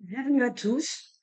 Bienvenue à tous,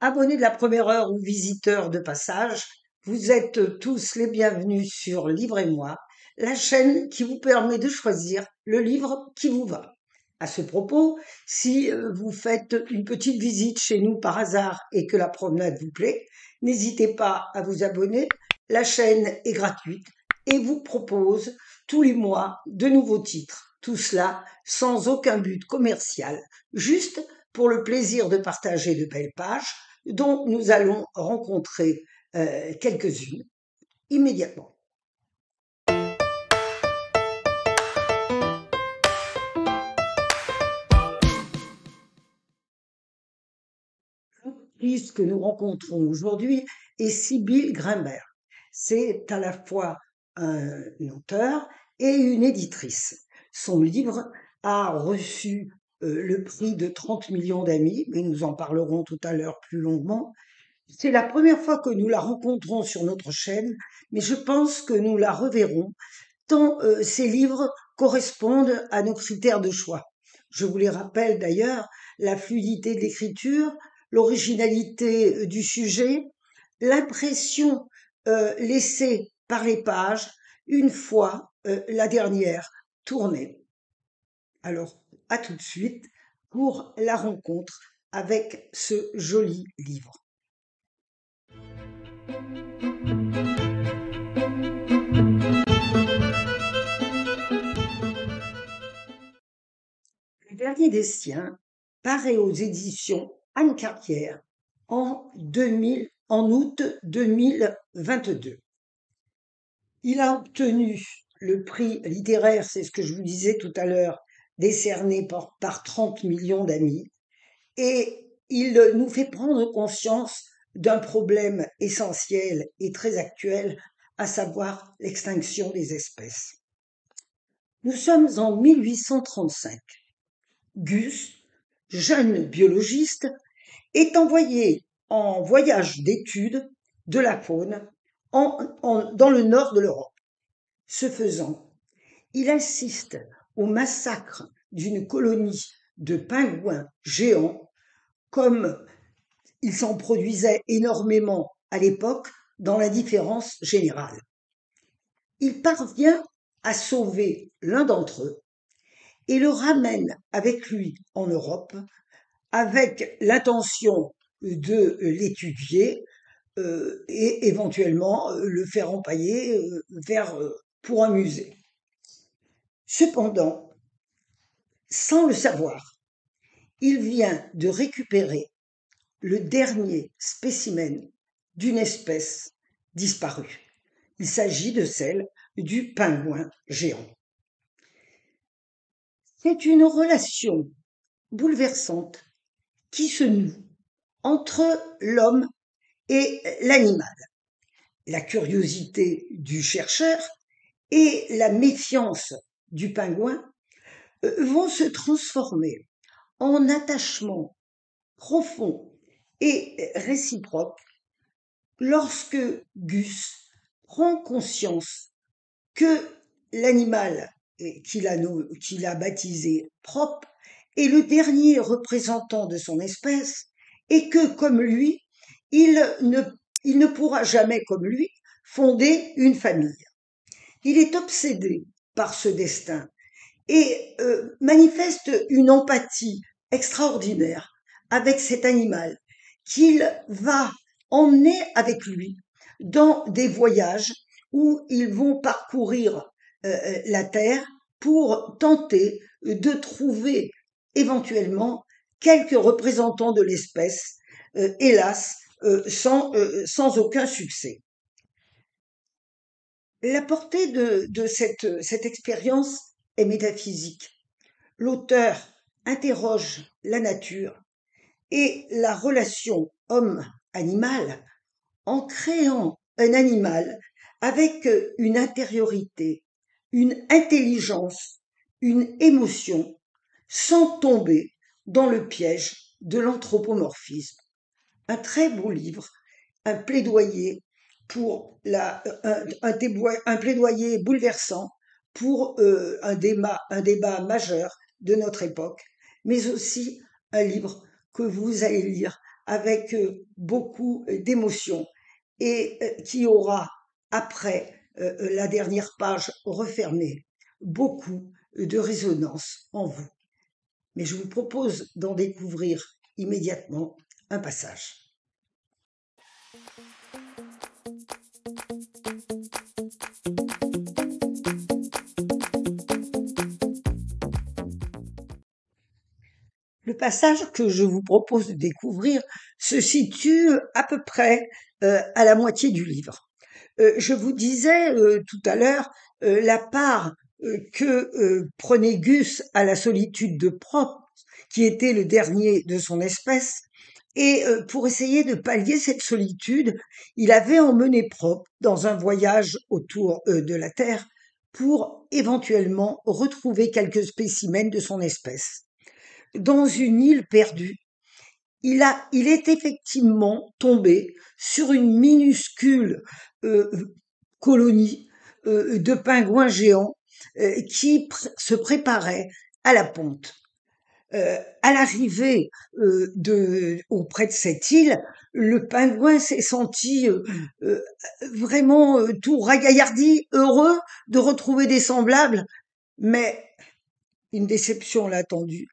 abonnés de la première heure ou visiteurs de passage, vous êtes tous les bienvenus sur Livre et Moi, la chaîne qui vous permet de choisir le livre qui vous va. À ce propos, si vous faites une petite visite chez nous par hasard et que la promenade vous plaît, n'hésitez pas à vous abonner. La chaîne est gratuite et vous propose tous les mois de nouveaux titres. Tout cela sans aucun but commercial, juste pour le plaisir de partager de belles pages dont nous allons rencontrer quelques-unes immédiatement. L'autrice que nous rencontrons aujourd'hui est Sybille Grimbert. C'est à la fois un auteur et une éditrice. Son livre a reçu le prix de 30 millions d'amis, mais nous en parlerons tout à l'heure plus longuement. C'est la première fois que nous la rencontrons sur notre chaîne, mais je pense que nous la reverrons, tant ses livres correspondent à nos critères de choix. Je vous les rappelle d'ailleurs, la fluidité de l'écriture, l'originalité du sujet, l'impression laissée par les pages une fois la dernière tournée. Alors, à tout de suite pour la rencontre avec ce joli livre. Le dernier des siens paraît aux éditions Anne Carrière en août 2022. Il a obtenu le prix littéraire, c'est ce que je vous disais tout à l'heure, décerné par 30 millions d'amis, et il nous fait prendre conscience d'un problème essentiel et très actuel, à savoir l'extinction des espèces. Nous sommes en 1835. Gus, jeune biologiste, est envoyé en voyage d'études de la faune dans le nord de l'Europe. Ce faisant, il assiste au massacre d'une colonie de pingouins géants, comme il s'en produisait énormément à l'époque dans l'indifférence générale. Il parvient à sauver l'un d'entre eux et le ramène avec lui en Europe avec l'intention de l'étudier et éventuellement le faire empailler pour un musée. Cependant, sans le savoir, il vient de récupérer le dernier spécimen d'une espèce disparue. Il s'agit de celle du pingouin géant. C'est une relation bouleversante qui se noue entre l'homme et l'animal. La curiosité du chercheur et la méfiance du pingouin vont se transformer en attachement profond et réciproque lorsque Gus prend conscience que l'animal qu'il a baptisé Prop est le dernier représentant de son espèce et que, comme lui, il ne pourra jamais, comme lui, fonder une famille. Il est obsédé par ce destin et manifeste une empathie extraordinaire avec cet animal qu'il va emmener avec lui dans des voyages où ils vont parcourir la Terre pour tenter de trouver éventuellement quelques représentants de l'espèce, hélas, sans aucun succès. La portée de cette expérience est métaphysique. L'auteur interroge la nature et la relation homme-animal en créant un animal avec une intériorité, une intelligence, une émotion, sans tomber dans le piège de l'anthropomorphisme. Un très beau livre un plaidoyer pour un plaidoyer bouleversant pour un débat majeur de notre époque, mais aussi un livre que vous allez lire avec beaucoup d'émotion et qui aura, après la dernière page refermée, beaucoup de résonance en vous. Mais je vous propose d'en découvrir immédiatement un passage. Le passage que je vous propose de découvrir se situe à peu près à la moitié du livre. Je vous disais tout à l'heure la part que prenait Gus à la solitude de Prop, qui était le dernier de son espèce, et pour essayer de pallier cette solitude, il avait emmené Prop dans un voyage autour de la Terre pour éventuellement retrouver quelques spécimens de son espèce. Dans une île perdue, il est effectivement tombé sur une minuscule colonie de pingouins géants qui se préparait à la ponte. À l'arrivée auprès de cette île, le pingouin s'est senti vraiment tout ragaillardi, heureux de retrouver des semblables, mais une déception l'a attendu,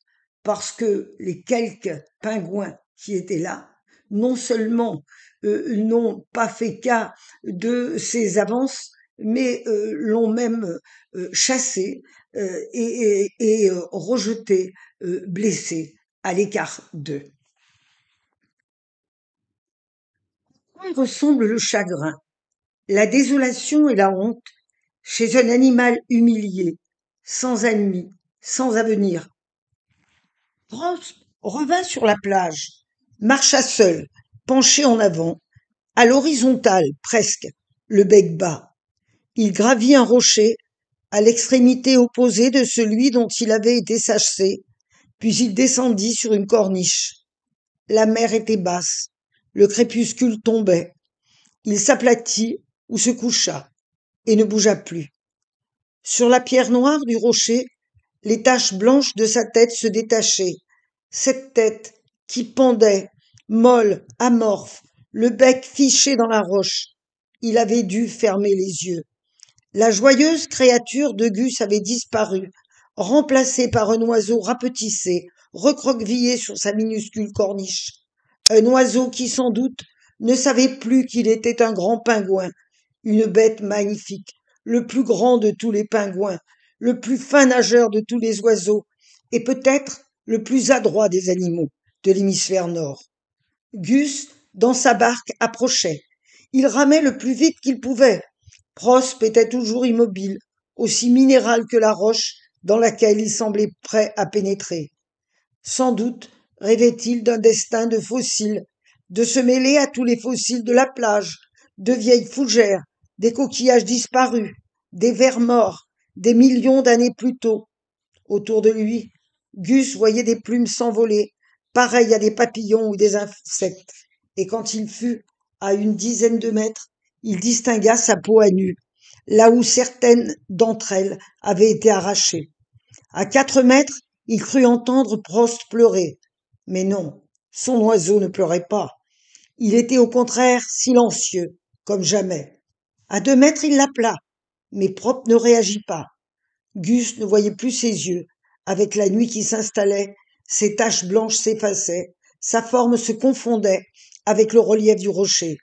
parce que les quelques pingouins qui étaient là, non seulement n'ont pas fait cas de ses avances, mais l'ont même chassé et rejeté, blessé, à l'écart d'eux. À quoi ressemble le chagrin, la désolation et la honte chez un animal humilié, sans ami, sans avenir? Prop revint sur la plage, marcha seul, penché en avant, à l'horizontale presque, le bec bas. Il gravit un rocher à l'extrémité opposée de celui dont il avait été chassé, puis il descendit sur une corniche. La mer était basse, le crépuscule tombait. Il s'aplatit ou se coucha et ne bougea plus. Sur la pierre noire du rocher, les taches blanches de sa tête se détachaient. Cette tête qui pendait, molle, amorphe, le bec fiché dans la roche. Il avait dû fermer les yeux. La joyeuse créature de Gus avait disparu, remplacée par un oiseau rapetissé, recroquevillé sur sa minuscule corniche. Un oiseau qui, sans doute, ne savait plus qu'il était un grand pingouin, une bête magnifique, le plus grand de tous les pingouins, le plus fin nageur de tous les oiseaux, et peut-être le plus adroit des animaux de l'hémisphère nord. Gus, dans sa barque, approchait. Il ramait le plus vite qu'il pouvait. Prop était toujours immobile, aussi minéral que la roche dans laquelle il semblait prêt à pénétrer. Sans doute rêvait-il d'un destin de fossiles, de se mêler à tous les fossiles de la plage, de vieilles fougères, des coquillages disparus, des vers morts, des millions d'années plus tôt. Autour de lui, Gus voyait des plumes s'envoler, pareilles à des papillons ou des insectes, et quand il fut à une dizaine de mètres, il distingua sa peau à nu, là où certaines d'entre elles avaient été arrachées. À 4 mètres, il crut entendre Prop pleurer. Mais non, son oiseau ne pleurait pas. Il était au contraire silencieux, comme jamais. À 2 mètres, il l'appela, mais Prop ne réagit pas. Gus ne voyait plus ses yeux. Avec la nuit qui s'installait, ses taches blanches s'effaçaient, sa forme se confondait avec le relief du rocher.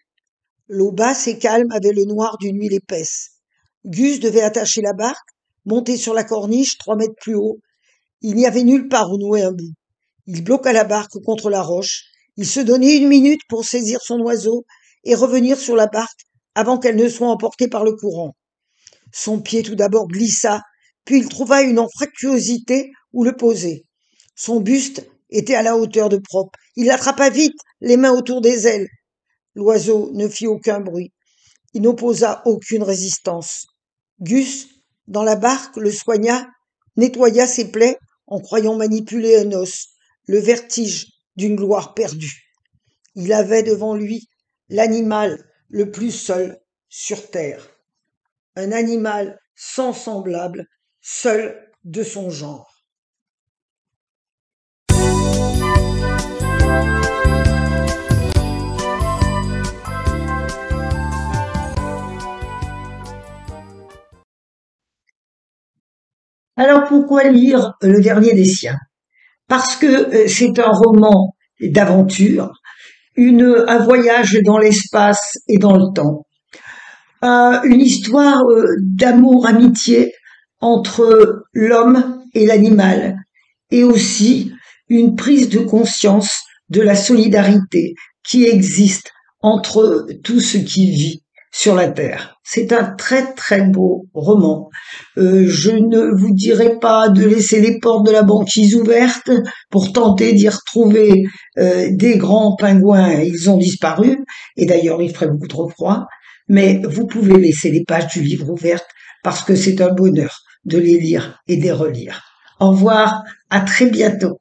L'eau basse et calme avait le noir d'une huile épaisse. Gus devait attacher la barque, monter sur la corniche 3 mètres plus haut. Il n'y avait nulle part où nouer un bout. Il bloqua la barque contre la roche. Il se donnait 1 minute pour saisir son oiseau et revenir sur la barque avant qu'elle ne soit emportée par le courant. Son pied tout d'abord glissa, puis il trouva une anfractuosité où le poser. Son buste était à la hauteur de Prop. Il l'attrapa vite, les mains autour des ailes. L'oiseau ne fit aucun bruit. Il n'opposa aucune résistance. Gus, dans la barque, le soigna, nettoya ses plaies en croyant manipuler un os, le vertige d'une gloire perdue. Il avait devant lui l'animal le plus seul sur terre, un animal sans semblable, seul de son genre. Alors pourquoi lire Le dernier des siens? Parce que c'est un roman d'aventure, un voyage dans l'espace et dans le temps, une histoire d'amour-amitié entre l'homme et l'animal, et aussi une prise de conscience de la solidarité qui existe entre tout ce qui vit sur la terre. C'est un très très beau roman. Je ne vous dirai pas de laisser les portes de la banquise ouvertes pour tenter d'y retrouver des grands pingouins. Ils ont disparu et d'ailleurs il ferait beaucoup trop froid, mais vous pouvez laisser les pages du livre ouvertes parce que c'est un bonheur de les lire et de les relire. Au revoir, à très bientôt.